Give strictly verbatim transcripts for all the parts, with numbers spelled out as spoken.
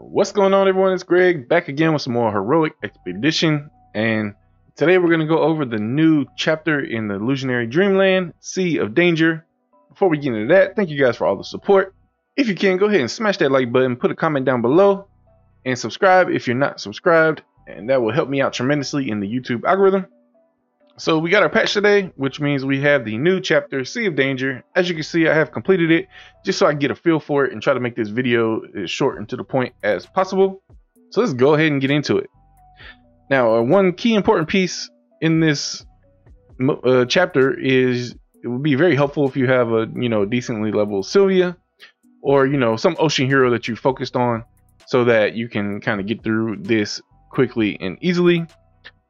What's going on, everyone? It's Greg back again with some more Heroic Expedition, and today we're going to go over the new chapter in the Illusionary Dreamland, Sea of Danger. Before we get into that, thank you guys for all the support. If you can, go ahead and smash that like button, put a comment down below, and subscribe if you're not subscribed, and that will help me out tremendously in the YouTube algorithm. So we got our patch today, which means we have the new chapter, Sea of Danger. As you can see, I have completed it just so I can get a feel for it and try to make this video as short and to the point as possible. So let's go ahead and get into it. Now, uh, one key important piece in this uh, chapter is it would be very helpful if you have a you know decently leveled Sylvia or you know some ocean hero that you focused on, so that you can kind of get through this quickly and easily.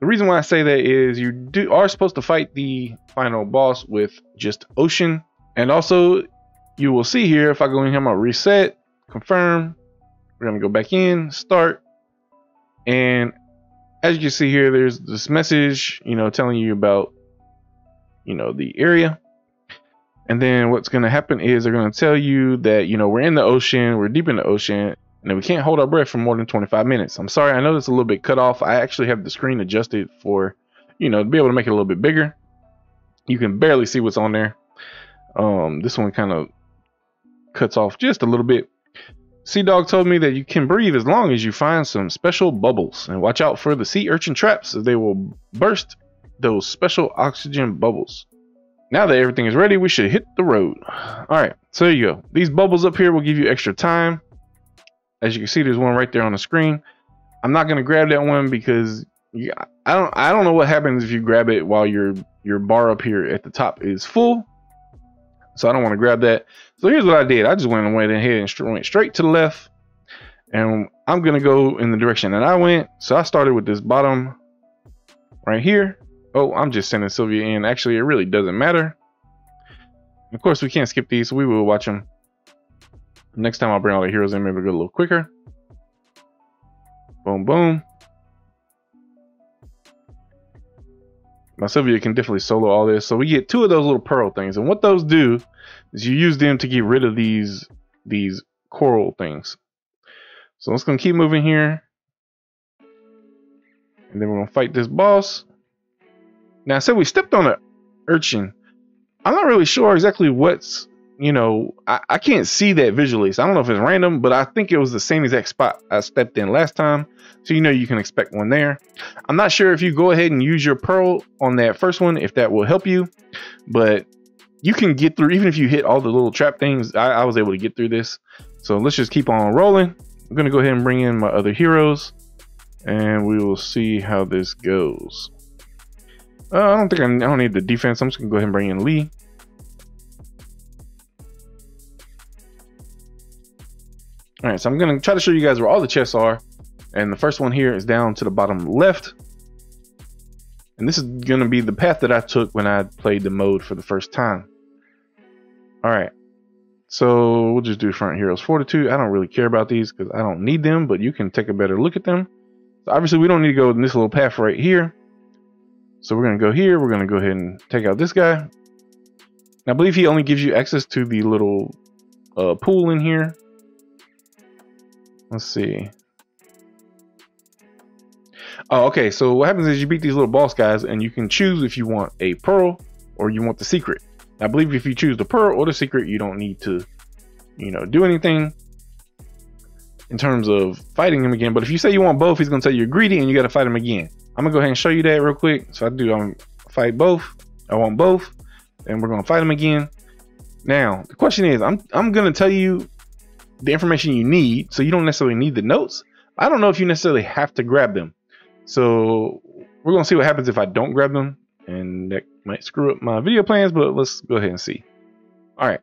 The reason why I say that is you do are supposed to fight the final boss with just ocean. And also, you will see here, if I go in here, I'm going to reset, confirm. We're going to go back in, start. And as you can see here, there's this message, you know, telling you about, you know, the area. And then what's going to happen is they're going to tell you that, you know, we're in the ocean, we're deep in the ocean, and we can't hold our breath for more than twenty-five minutes. I'm sorry, I know that's a little bit cut off. I actually have the screen adjusted for, you know, to be able to make it a little bit bigger. You can barely see what's on there. Um, this one kind of cuts off just a little bit. Sea Dog told me that you can breathe as long as you find some special bubbles. And watch out for the sea urchin traps, as they will burst those special oxygen bubbles. Now that everything is ready, we should hit the road. All right, so there you go. These bubbles up here will give you extra time. As you can see, there's one right there on the screen. I'm not gonna grab that one because you, I don't I don't know what happens if you grab it while your your bar up here at the top is full. So I don't want to grab that. So here's what I did. I just went and went ahead and went straight to the left, and I'm gonna go in the direction that I went. So I started with this bottom right here. Oh, I'm just sending Sylvia in. Actually, it really doesn't matter. Of course, we can't skip these, so we will watch them. Next time I'll bring all the heroes in, maybe we'll go a little quicker. Boom, boom. My Sylvia can definitely solo all this. So we get two of those little pearl things. And what those do is you use them to get rid of these, these coral things. So let's gonna keep moving here. And then we're gonna fight this boss. Now, I said we stepped on an urchin. I'm not really sure exactly what's You know, I, I can't see that visually, so I don't know if it's random, but I think it was the same exact spot I stepped in last time. So, you know, you can expect one there. I'm not sure if you go ahead and use your pearl on that first one, if that will help you, but you can get through, even if you hit all the little trap things, I, I was able to get through this. So let's just keep on rolling. I'm going to go ahead and bring in my other heroes, and we will see how this goes. Uh, I don't think I, I don't need the defense. I'm just going to go ahead and bring in Lee. All right, so I'm going to try to show you guys where all the chests are. And the first one here is down to the bottom left. And this is going to be the path that I took when I played the mode for the first time. All right, so we'll just do front heroes fortitude. I don't really care about these because I don't need them, but you can take a better look at them. So obviously, we don't need to go in this little path right here. So we're going to go here. We're going to go ahead and take out this guy. And I believe he only gives you access to the little uh, pool in here. Let's see. Oh, okay. So what happens is you beat these little boss guys, and you can choose if you want a pearl or you want the secret. I believe if you choose the pearl or the secret, you don't need to, you know, do anything in terms of fighting him again. But if you say you want both, he's going to tell you you're greedy and you got to fight him again. I'm going to go ahead and show you that real quick. So I do um, fight both. I want both, and we're going to fight him again. Now, the question is, I'm, I'm going to tell you the information you need, so you don't necessarily need the notes. I don't know if you necessarily have to grab them, so we're gonna see what happens if I don't grab them, and that might screw up my video plans, but let's go ahead and see. All right,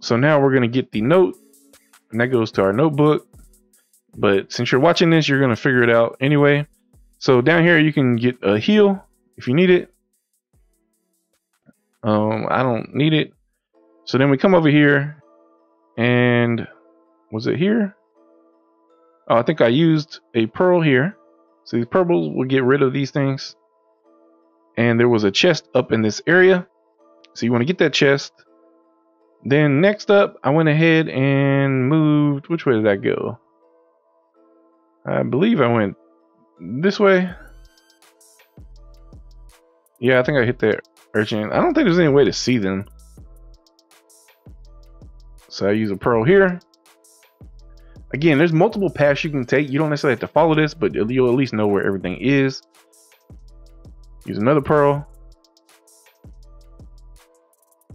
so now we're gonna get the note, and that goes to our notebook, but since you're watching this, you're gonna figure it out anyway. So down here you can get a heal if you need it. um I don't need it. So then we come over here, and was it here? Oh, I think I used a pearl here. So these purples will get rid of these things. And there was a chest up in this area, so you want to get that chest. Then next up, I went ahead and moved. Which way did I go? I believe I went this way. Yeah, I think I hit that urchin. I don't think there's any way to see them. So I use a pearl here. Again, there's multiple paths you can take. You don't necessarily have to follow this, but you'll at least know where everything is. Use another pearl.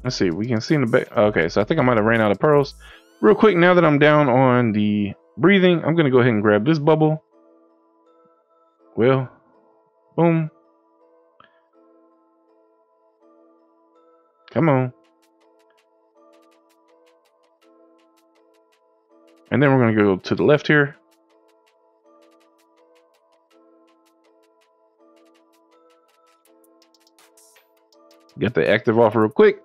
Let's see, we can see in the back. Okay, so I think I might have ran out of pearls. Real quick, now that I'm down on the breathing, I'm gonna go ahead and grab this bubble. Well, boom. Come on. And then we're gonna go to the left here. Get the active off real quick.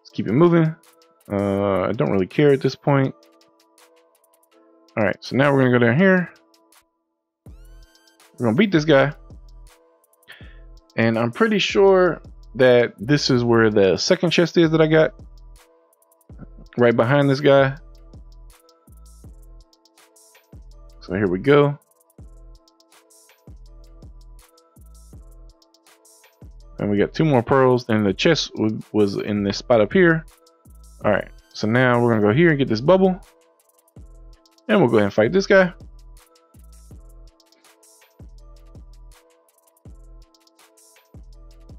Let's keep it moving. Uh, I don't really care at this point. All right, so now we're gonna go down here. We're gonna beat this guy. And I'm pretty sure that this is where the second chest is that I got. Right behind this guy. So here we go. And we got two more pearls, and the chest was in this spot up here. All right, so now we're gonna go here and get this bubble. And we'll go ahead and fight this guy.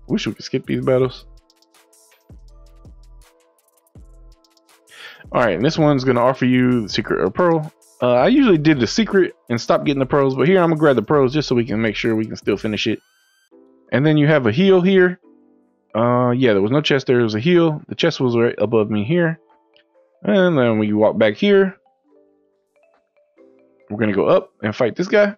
Wish we could skip these battles. All right, and this one's gonna offer you the secret or pearl. Uh, I usually did the secret and stopped getting the pearls, but here I'm gonna grab the pearls just so we can make sure we can still finish it. And then you have a heal here. Uh, yeah, there was no chest there, there was a heal. The chest was right above me here. And then we walk back here. We're gonna go up and fight this guy.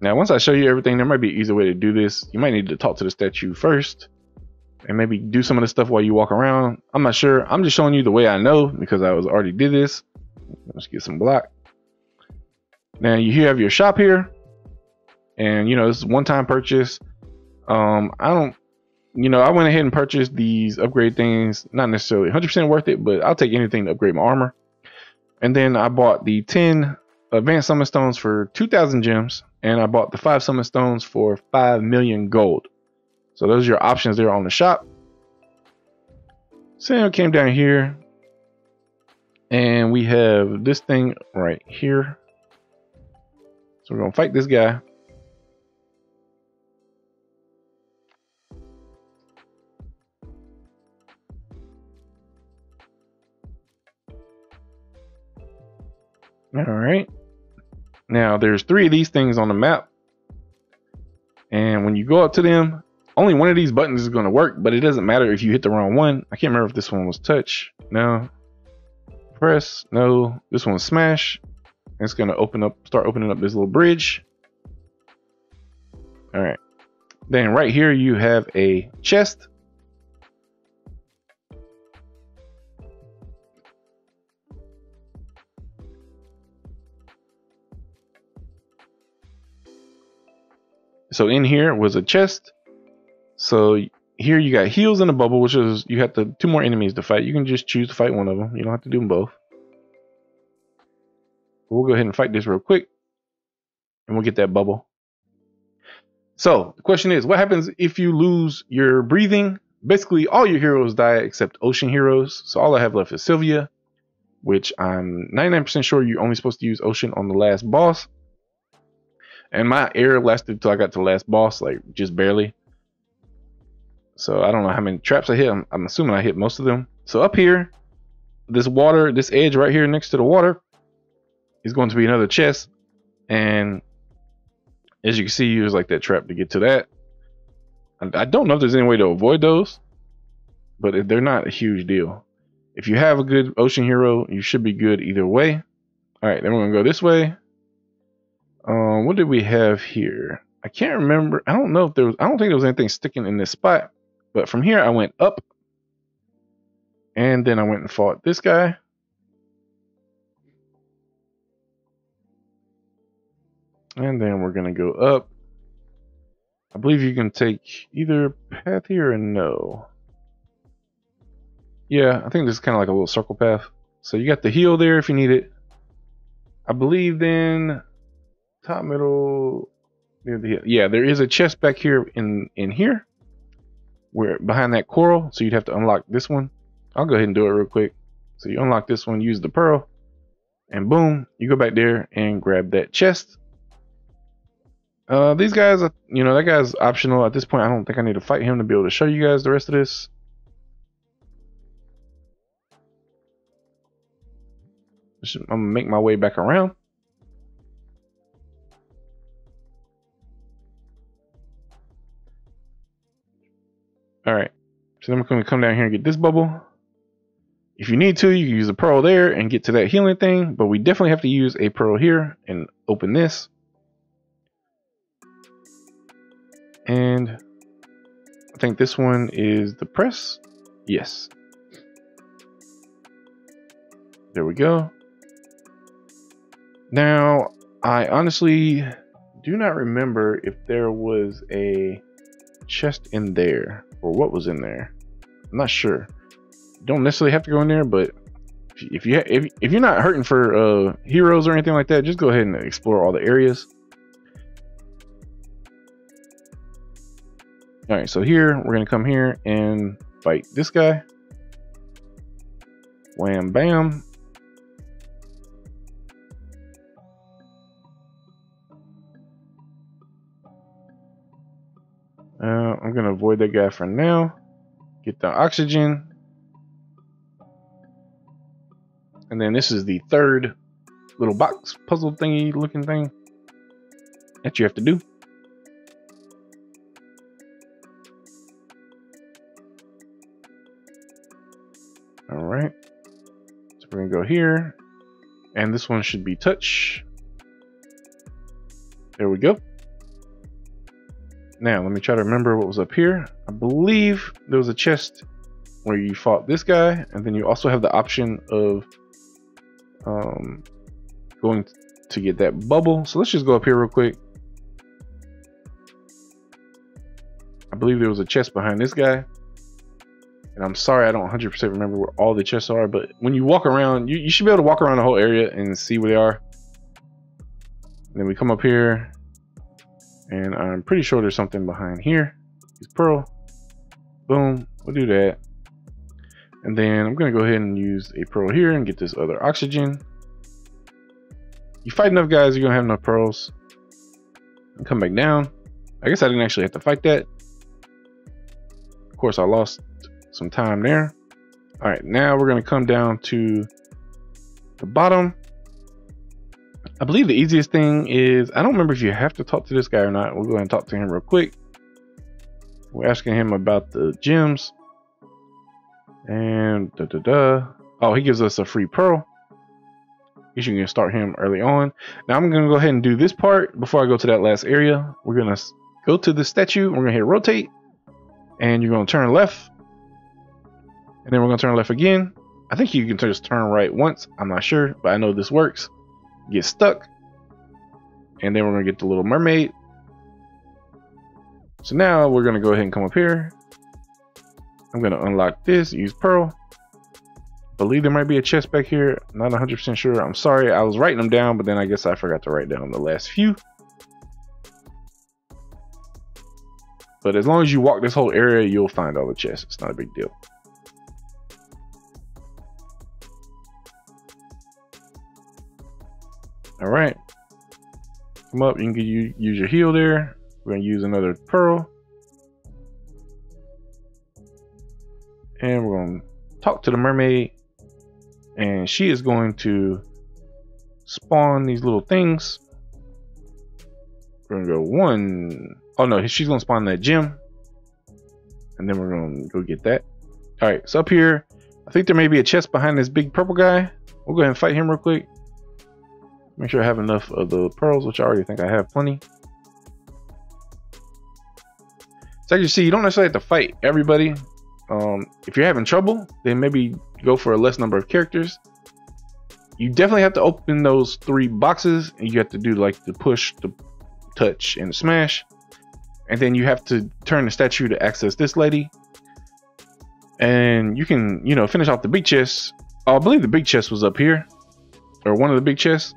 Now, once I show you everything, there might be an easier way to do this. You might need to talk to the statue first and maybe do some of the stuff while you walk around. I'm not sure. I'm just showing you the way I know because I was already did this. Let's get some block. Now you have your shop here, and you know, this is one-time purchase. Um, I don't, you know, I went ahead and purchased these upgrade things. Not necessarily one hundred percent worth it, but I'll take anything to upgrade my armor. And then I bought the ten advanced summon stones for two thousand gems, and I bought the five summon stones for five million gold. So those are your options there on the shop. Sam came down here, and we have this thing right here. So we're gonna fight this guy. All right. Now there's three of these things on the map. And when you go up to them, only one of these buttons is gonna work, but it doesn't matter if you hit the wrong one. I can't remember if this one was touch. No. Press, no. This one's smash. And it's gonna open up, start opening up this little bridge. All right, then right here you have a chest. So in here was a chest. So here you got heals in a bubble, which is you have to two more enemies to fight. You can just choose to fight one of them. You don't have to do them both. We'll go ahead and fight this real quick, and we'll get that bubble. So the question is, what happens if you lose your breathing? Basically, all your heroes die except ocean heroes. So all I have left is Sylvia, which I'm ninety-nine percent sure you're only supposed to use ocean on the last boss. And my error lasted till I got to the last boss, like just barely. So I don't know how many traps I hit. I'm, I'm assuming I hit most of them. So up here, this water, this edge right here next to the water, is going to be another chest, and as you can see, use like that trap to get to that. I don't know if there's any way to avoid those, but they're not a huge deal. If you have a good ocean hero, you should be good either way. All right, then we're gonna go this way. Um, what did we have here? I can't remember. I don't know if there was. I don't think there was anything sticking in this spot. But from here, I went up, and then I went and fought this guy. And then we're gonna go up. I believe you can take either path here or no. Yeah, I think this is kind of like a little circle path. So you got the heel there if you need it. I believe then top middle near the heel. Yeah, there is a chest back here in in here where behind that coral. So you'd have to unlock this one. I'll go ahead and do it real quick. So you unlock this one, use the pearl, and boom, you go back there and grab that chest. Uh, these guys, are, you know, that guy's optional at this point. I don't think I need to fight him to be able to show you guys the rest of this. I'm gonna make my way back around. All right, so then we're gonna come down here and get this bubble. If you need to, you can use a pearl there and get to that healing thing, but we definitely have to use a pearl here and open this. And I think this one is the press. Yes. There we go. Now, I honestly do not remember if there was a chest in there or what was in there. I'm not sure. Don't necessarily have to go in there, but if you if, if you're not hurting for uh heroes or anything like that, just go ahead and explore all the areas. All right, so here we're gonna come here and fight this guy. Wham bam. Uh, I'm gonna avoid that guy for now. Get the oxygen. And then this is the third little box puzzle thingy looking thing that you have to do. All right. So we're going to go here. And this one should be touch. There we go. Now, let me try to remember what was up here. I believe there was a chest where you fought this guy. And then you also have the option of um going to get that bubble. So let's just go up here real quick. I believe there was a chest behind this guy, and I'm sorry I don't one hundred percent remember where all the chests are, but when you walk around, you, you should be able to walk around the whole area and see where they are. And then we come up here, and I'm pretty sure there's something behind here. It's pearl. Boom, we'll do that. And then I'm going to go ahead and use a pearl here and get this other oxygen. You fight enough guys, you're going to have enough pearls. And come back down. I guess I didn't actually have to fight that. Of course, I lost some time there. All right, now we're going to come down to the bottom. I believe the easiest thing is, I don't remember if you have to talk to this guy or not. We'll go ahead and talk to him real quick. We're asking him about the gems. And da da da. Oh, he gives us a free pearl. You should gonna start him early on. Now I'm gonna go ahead and do this part before I go to that last area. We're gonna go to the statue. We're gonna hit rotate, and you're gonna turn left, and then we're gonna turn left again. I think you can just turn right once. I'm not sure, but I know this works. Get stuck, and then we're gonna get the little mermaid. So now we're gonna go ahead and come up here. I'm gonna unlock this, use pearl. Believe there might be a chest back here. Not one hundred percent sure. I'm sorry, I was writing them down, but then I guess I forgot to write down the last few. But as long as you walk this whole area, you'll find all the chests. It's not a big deal. All right, come up. You can use your heal there. We're gonna use another pearl. And we're going to talk to the mermaid, and she is going to spawn these little things. We're going to go one. Oh no, she's going to spawn that gem, and then we're going to go get that. All right, so up here, I think there may be a chest behind this big purple guy. We'll go ahead and fight him real quick. Make sure I have enough of the pearls, which I already think I have plenty. So as you see, you don't necessarily have to fight everybody. Um, if you're having trouble, then maybe go for a less number of characters. You definitely have to open those three boxes, and you have to do like the push, the touch, and the smash. And then you have to turn the statue to access this lady. and you can, you know, finish off the big chest. Oh, I believe the big chest was up here, or one of the big chests.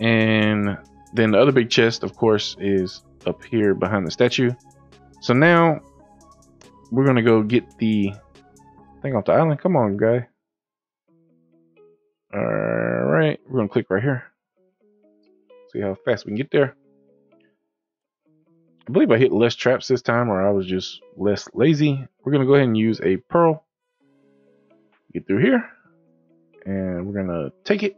And then the other big chest, of course, is up here behind the statue. So now we're going to go get the thing off the island. Come on, guy. All right. We're going to click right here. See how fast we can get there. I believe I hit less traps this time, or I was just less lazy. We're going to go ahead and use a pearl. Get through here. And we're going to take it.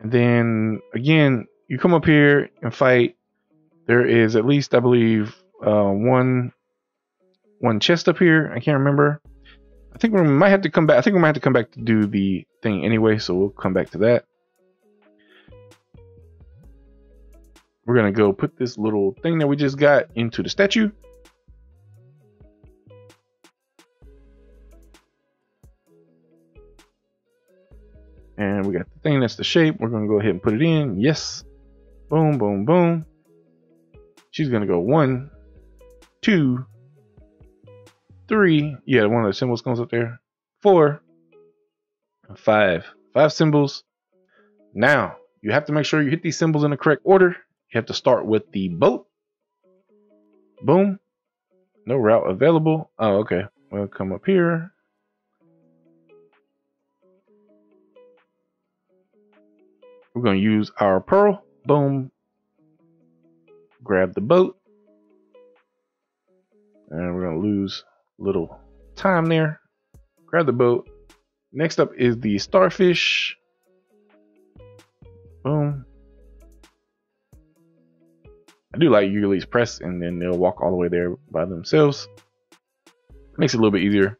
And then again, you come up here and fight. There is at least, I believe, uh, one one chest up here. I can't remember. I think we might have to come back. I think we might have to come back to do the thing anyway, so we'll come back to that. We're gonna go put this little thing that we just got into the statue. And we got the thing that's the shape. We're gonna go ahead and put it in. Yes. Boom, boom, boom. She's gonna go one, two, three. Yeah, one of the symbols comes up there. Four, five. Five symbols. Now, you have to make sure you hit these symbols in the correct order. You have to start with the boat. Boom. No route available. Oh, okay. We'll come up here. We're going to use our pearl. Boom. Grab the boat. And we're going to lose a little time there. Grab the boat. Next up is the starfish. Boom. I do like you release press and then they'll walk all the way there by themselves. Makes it a little bit easier.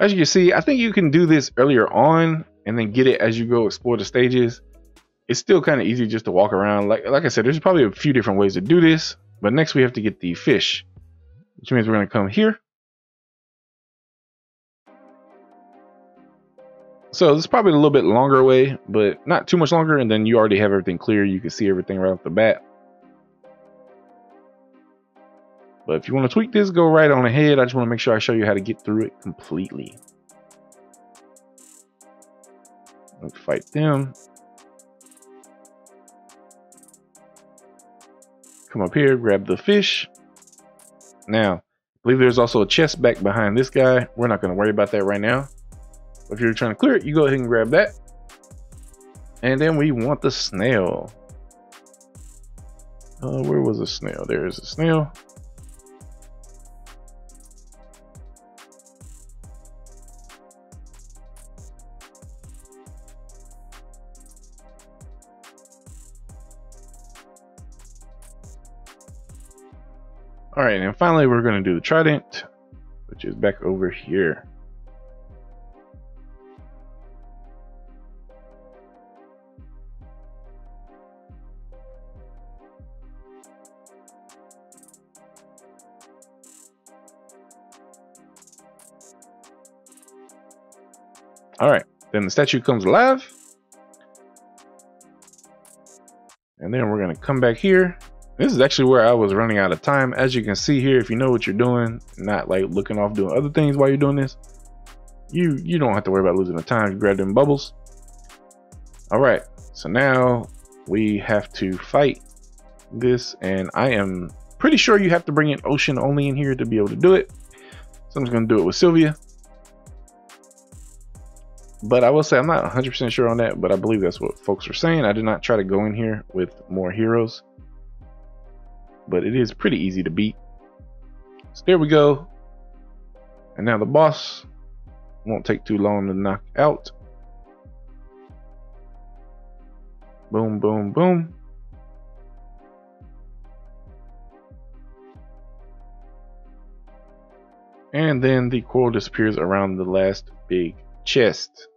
As you can see, I think you can do this earlier on and then get it as you go explore the stages. It's still kind of easy just to walk around. Like, like I said, there's probably a few different ways to do this, but next we have to get the fish, which means we're going to come here. So this is probably a little bit longer way, but not too much longer. And then you already have everything clear. You can see everything right off the bat. But if you want to tweak this, go right on ahead. I just want to make sure I show you how to get through it completely. Let's fight them. Come up here, grab the fish. Now, I believe there's also a chest back behind this guy. We're not going to worry about that right now. If you're trying to clear it, you go ahead and grab that. And then we want the snail. Uh, where was the snail? There is a snail. All right, and finally we're going to do the trident, which is back over here. All right, then the statue comes alive. And then we're going to come back here. This is actually where I was running out of time. As you can see here, if you know what you're doing, not like looking off doing other things while you're doing this, you you don't have to worry about losing the time. You grab them bubbles. All right, so now we have to fight this, and I am pretty sure you have to bring in ocean only in here to be able to do it. So I'm just gonna do it with Sylvia. But I will say I'm not one hundred percent sure on that, but I believe that's what folks are saying. I did not try to go in here with more heroes, but it is pretty easy to beat. So there we go. And now the boss won't take too long to knock out. Boom, boom, boom. And then the coral disappears around the last big chest.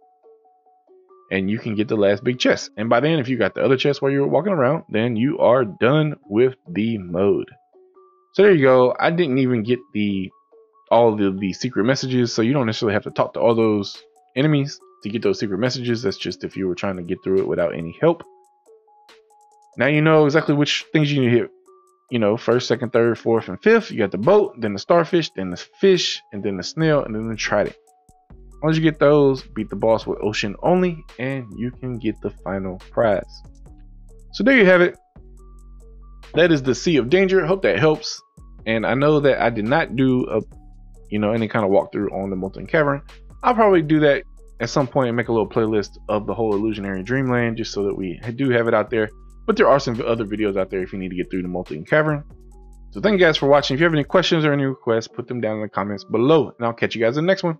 And you can get the last big chest. And by then, if you got the other chest while you're walking around, then you are done with the mode. So there you go. I didn't even get the all the, the secret messages. So you don't necessarily have to talk to all those enemies to get those secret messages. That's just if you were trying to get through it without any help. Now you know exactly which things you need to hit you know, first, second, third, fourth, and fifth. You got the boat, then the starfish, then the fish, and then the snail, and then the trident. Once you get those, beat the boss with ocean only, and you can get the final prize. So there you have it. That is the Sea of Danger. Hope that helps. And I know that I did not do a, you know, any kind of walkthrough on the Molten Cavern. I'll probably do that at some point and make a little playlist of the whole Illusionary Dreamland, just so that we do have it out there. But there are some other videos out there if you need to get through the Molten Cavern. So thank you guys for watching. If you have any questions or any requests, put them down in the comments below, and I'll catch you guys in the next one.